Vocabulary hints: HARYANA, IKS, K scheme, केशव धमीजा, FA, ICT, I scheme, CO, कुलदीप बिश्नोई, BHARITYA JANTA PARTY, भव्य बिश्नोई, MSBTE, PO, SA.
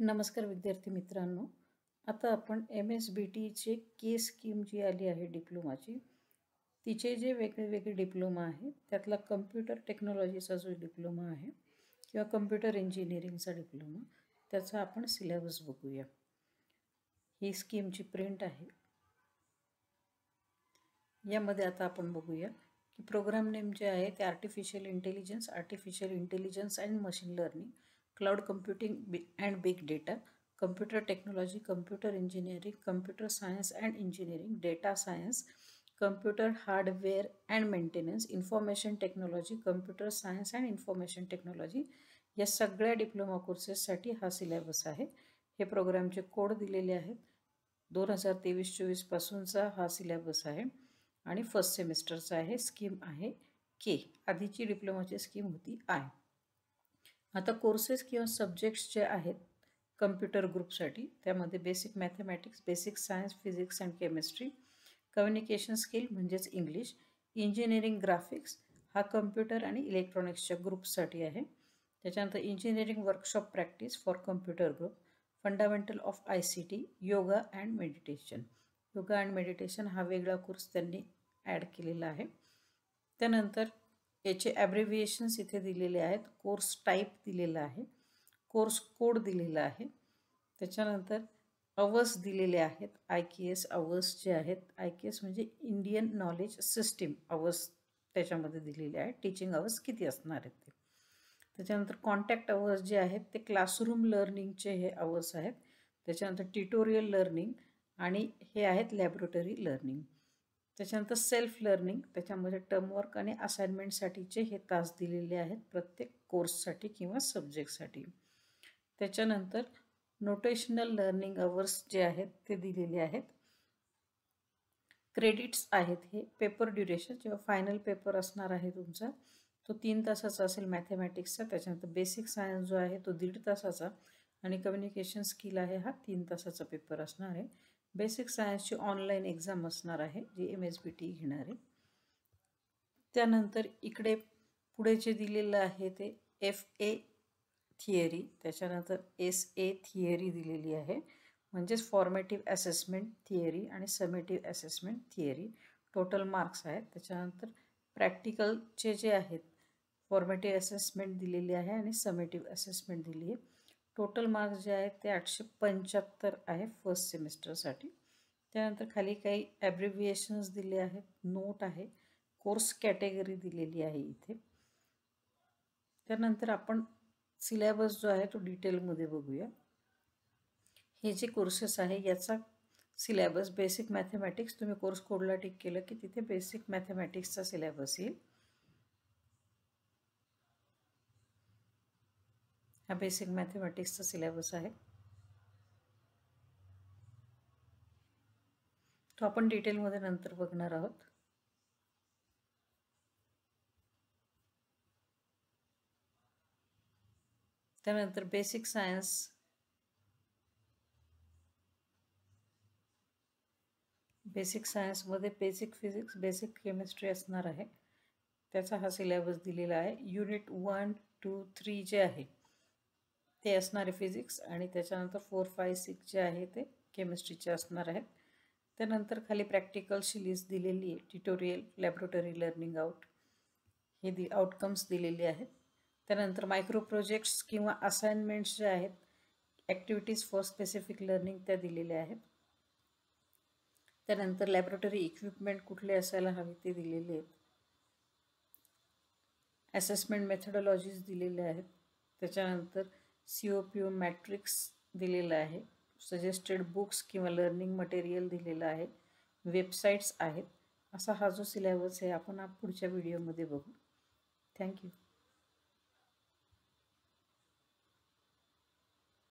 नमस्कार विद्यार्थी मित्रांनो, आता आपण MSBTEचे के स्कीम जी आली आहे डिप्लोमाची, तिचे जे वेगवेगळे डिप्लोमा आहेत त्यातला कम्प्युटर टेक्नॉलॉजीचा जो डिप्लोमा आहे किंवा कम्प्युटर इंजिनिअरिंगचा डिप्लोमा त्याचा आपण सिलेबस बघूया। ही स्कीमची प्रिंट आहे। यामध्ये आता आपण बघूया की प्रोग्राम नेम जे आहे ते artificial intelligence and machine learning, cloud computing and big data, computer technology, computer engineering, computer science and engineering, data science, computer hardware and maintenance, information technology, computer science and information technology. या सगळ्या diploma कोर्सेससाठी हा syllabus आहे। हे प्रोग्रामचे code दिलेले आहेत। 2023-24 पासूनचा हा syllabus आहे आणि फर्स्ट सेमेस्टरचा आहे। स्कीम आहे के, आधीची डिप्लोमाची स्कीम होती आय। आता कोर्सेस किंवा सब्जेक्ट्स जे आहेत कंप्यूटर ग्रुपसाठी त्यामध्ये basic mathematics, basic science, physics and chemistry, communication skill म्हणजेच इंग्लिश, इंजिनिअरिंग ग्राफिक्स हा कंप्यूटर आणि इलेक्ट्रॉनिक्सच्या ग्रुपसाठी आहे। त्याच्यानंतर engineering workshop practice for computer group, fundamental of ICT, yoga and meditation हा वेगळा कोर्स त्यांनी ॲड केलेला आहे। त्यानंतर याचे ॲब्रिव्हिएशन्स इथे दिलेले आहेत, कोर्स टाइप दिलेला आहे, कोर्स कोड दिलेला आहे, त्याच्यानंतर अवर्स दिलेले आहेत। IKS अवर्स जे आहेत, IKS म्हणजे इंडियन नॉलेज सिस्टीम अवर्स त्याच्यामध्ये दिलेले आहे, टीचिंग अवर्स किती असणार आहेत ते। त्याच्यानंतर कॉन्टॅक्ट अवर्स जे आहेत ते क्लासरूम लर्निंगचे हे अवर्स आहेत। त्याच्यानंतर ट्युटोरियल लर्निंग आणि हे आहेत लॅबोरेटरी लर्निंग। त्याच्यानंतर सेल्फ लर्निंग, त्याच्यामध्ये टर्मवर्क आणि असाइनमेंटसाठीचे हे तास दिलेले आहेत प्रत्येक कोर्ससाठी किंवा सब्जेक्टसाठी। त्याच्यानंतर नोटेशनल लर्निंग अवर्स जे आहेत ते दिलेले आहेत। क्रेडिट्स आहेत हे, पेपर ड्युरेशन जेव्हा फायनल पेपर असणार आहे तुमचा तो 3 तासाचा असेल मॅथेमॅटिक्सचा। त्याच्यानंतर बेसिक सायन्स जो आहे तो 1.5 तासाचा आणि कम्युनिकेशन स्किल आहे हा 3 तासाचा पेपर असणार आहे। बेसिक सायन्सची ऑनलाइन एग्जाम असणार आहे जी MSBTE घेणार आहे। त्यानंतर इकडे पुढे जे दिलेलं आहे ते FA थिअरी, त्याच्यानंतर SA थिअरी दिलेली आहे म्हणजेच फॉर्मेटिव्ह असेसमेंट थिअरी आणि summative assessment theory, total marks आहेत। त्याच्यानंतर प्रॅक्टिकलचे जे आहेत फॉर्मेटिव्ह असेसमेंट दिलेली आहे आणि समेटिव्ह असेसमेंट दिली आहे। टोटल मार्क्स जे आहेत ते 875 आहे फर्स्ट सेमेस्टरसाठी। त्यानंतर खाली काही ॲब्रिव्हिएशन्स दिले आहेत, नोट आहे, कोर्स कॅटेगरी दिलेली आहे इथे। त्यानंतर आपण सिलेबस जो आहे तो डिटेलमध्ये बघूया। हे जे कोर्सेस आहे याचा सिलेबस, बेसिक मॅथेमॅटिक्स तुम्ही कोर्स कोडला टिक केलं की तिथे बेसिक मॅथेमॅटिक्सचा सिलेबस येईल। हा बेसिक मॅथेमॅटिक्सचा सिलेबस आहे, तो आपण डिटेलमध्ये नंतर बघणार आहोत। त्यानंतर बेसिक सायन्स, बेसिक सायन्समध्ये बेसिक फिजिक्स, बेसिक केमिस्ट्री असणार आहे, त्याचा हा सिलेबस दिलेला आहे। युनिट 1, 2, 3 जे आहे ते असणारे फिजिक्स आणि त्याच्यानंतर 4, 5, 6 जे आहे ते केमिस्ट्रीचे असणार आहेत। त्यानंतर खाली प्रॅक्टिकलची लिस्ट दिलेली आहे, ट्युटोरियल, लॅबोरेटरी लर्निंग आउट हे आउटकम्स दिलेले आहेत। त्यानंतर मायक्रो प्रोजेक्ट्स किंवा असाइनमेंट्स जे आहेत, ॲक्टिव्हिटीज फॉर स्पेसिफिक लर्निंग त्या दिलेल्या आहेत। त्यानंतर लॅबोरेटरी इक्विपमेंट कुठले असायला हवे ते दिलेले आहेत, असेसमेंट मेथडॉलॉजीज दिलेल्या आहेत। त्याच्यानंतर CO PO मॅट्रिक्स दिलेला आहे, सजेस्टेड बुक्स किंवा लर्निंग मटेरियल दिलेलं आहे, वेबसाईट्स आहेत। असा हा जो सिलेबस आहे आपण पुढच्या व्हिडिओमध्ये बघू। थँक्यू।